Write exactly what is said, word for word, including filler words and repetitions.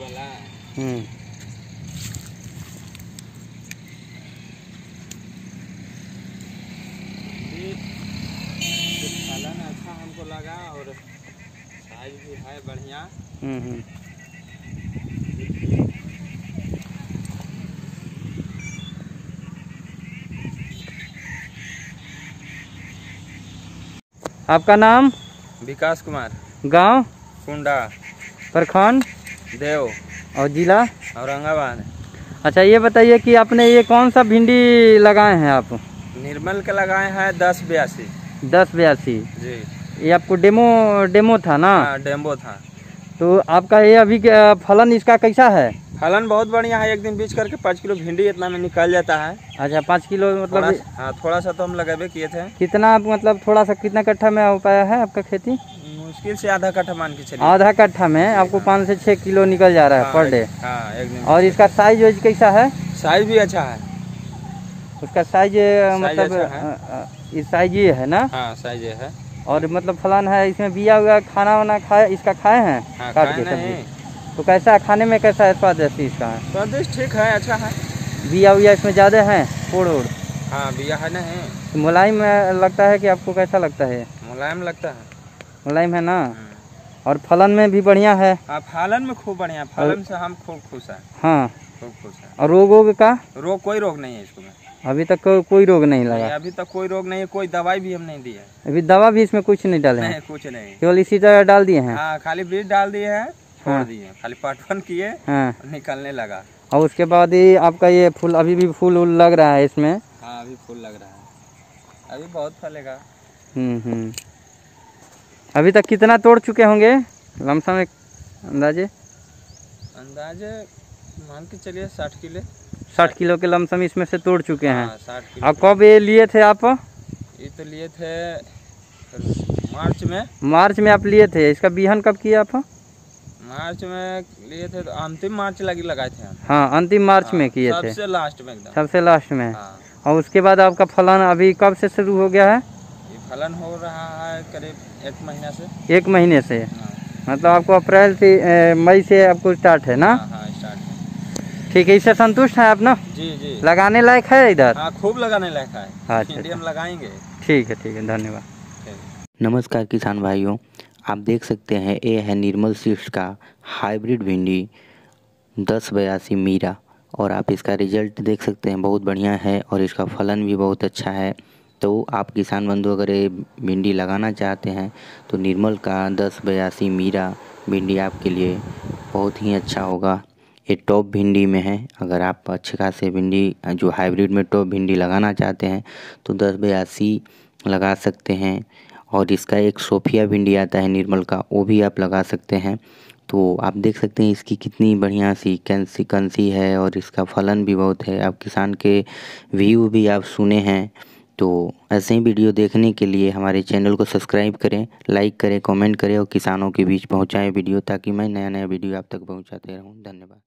वाला। हम्म फलन अच्छा हमको लगा और साइज भी है बढ़िया। हम्म आपका नाम? विकास कुमार। गांव? कोंडा। प्रखंड? देव। और जिला? औरंगाबाद। अच्छा, ये बताइए कि आपने ये कौन सा भिंडी लगाए हैं आप? निर्मल का लगाए हैं दस बयासी। दस बयासी जी। ये आपको डेमो डेमो था ना? हाँ, डेमो था। तो आपका ये अभी फलन इसका कैसा है? फलन बहुत बढ़िया है। एक दिन बीच करके पाँच किलो भिंडी इतना में निकाल जाता है। अच्छा, पाँच किलो मतलब थोड़ा, हाँ, थोड़ा सा तो हम लगाबे किए थे। कितना आप मतलब थोड़ा सा कितना कट्ठा में हो पाया है आपका खेती? मुश्किल से आधा कट्ठा मान के चलिए। आधा कट्ठा में आपको पाँच से छः किलो निकल जा रहा है पर डे। हाँ, और इसका साइज वाइज कैसा है? साइज भी अच्छा है। उसका साइज मतलब अच्छा है। इस साइज ये है ना? हाँ, साइज ये है। और मतलब फलान है इसमें बिया हुआ खाना वाना खाए इसका खाए हैं? हाँ, काट के सब्जी। तो कैसा खाने में कैसा है स्वादिष्ट इसका है? स्वादिष्ट ठीक है, अच्छा है। बिया हुआ इसमें ज़्यादा है फोड़ ओड़? हाँ, बिया है ना है। मुलायम लगता है कि आपको कैसा लगता है? मुलायम लगता है। मुलायम है ना? और फलन में भी बढ़िया है? हाँ, फलन में खूब बढ़िया। फलन से हम खूब खुश हैं। हाँ, खूब खुश हैं। और रोग वोग का? रोग कोई रोग नहीं है इसको में। अभी तक को, कोई रोग नहीं लगा? नहीं, अभी तक कोई रोग नहीं है। कोई दवाई भी हम नहीं दी है। अभी दवा भी इसमें कुछ नहीं डाले? नहीं, कुछ नहीं, केवल इसी तरह डाल दिए हैं। हाँ, खाली बीज डाल दिए हैं, छोड़ दिए, खाली पटवन किए, निकलने लगा। और उसके बाद ही आपका ये फूल अभी भी फूल उल लग रहा है इसमें? हाँ, अभी फूल लग रहा है, अभी बहुत फलेगा। हम्म हम्म अभी तक कितना तोड़ चुके होंगे लमसम एक अंदाजे? अंदाजे मान के चलिए साठ किलो। साठ किलो के लमसम इसमें से तोड़ चुके हैं। साठ। और कब ये लिए थे आप? ये तो लिए थे मार्च में। मार्च में आप लिए थे। इसका बिहान कब किया आप? मार्च में लिए थे तो अंतिम मार्च लगी लगाए थे। हाँ, अंतिम मार्च में किए थे, सबसे लास्ट में, एकदम सबसे लास्ट में। और उसके बाद आपका फलन अभी कब से शुरू हो गया है? फलन हो रहा है करीब एक महीना से। एक महीने से मतलब आपको अप्रैल से मई से आपको स्टार्ट है ना? हाँ, स्टार्ट है। ठीक है, इससे संतुष्ट है आप ना? जी जी। लगाने लायक है इधर? हाँ, खूब लगाने लायक है। अच्छा, हम लगाएंगे। ठीक है, ठीक है, धन्यवाद। नमस्कार किसान भाइयों, आप देख सकते हैं ये है निर्मल सीड्स का हाइब्रिड भिंडी दस बयासी मीरा, और आप इसका रिजल्ट देख सकते हैं, बहुत बढ़िया है और इसका फलन भी बहुत अच्छा है। तो आप किसान बंधु अगर ये भिंडी लगाना चाहते हैं तो निर्मल का दस बयासी मीरा भिंडी आपके लिए बहुत ही अच्छा होगा। ये टॉप भिंडी में है। अगर आप अच्छे खासे भिंडी जो हाइब्रिड में टॉप भिंडी लगाना चाहते हैं तो दस बयासी लगा सकते हैं, और इसका एक सोफिया भिंडी आता है निर्मल का, वो भी आप लगा सकते हैं। तो आप देख सकते हैं इसकी कितनी बढ़िया सी कंसिस्टेंसी है और इसका फलन भी बहुत है। आप किसान के व्यू भी आप सुने हैं। तो ऐसे ही वीडियो देखने के लिए हमारे चैनल को सब्सक्राइब करें, लाइक करें, कमेंट करें और किसानों के बीच पहुंचाएं वीडियो, ताकि मैं नया नया वीडियो आप तक पहुंचाते रहूं। धन्यवाद।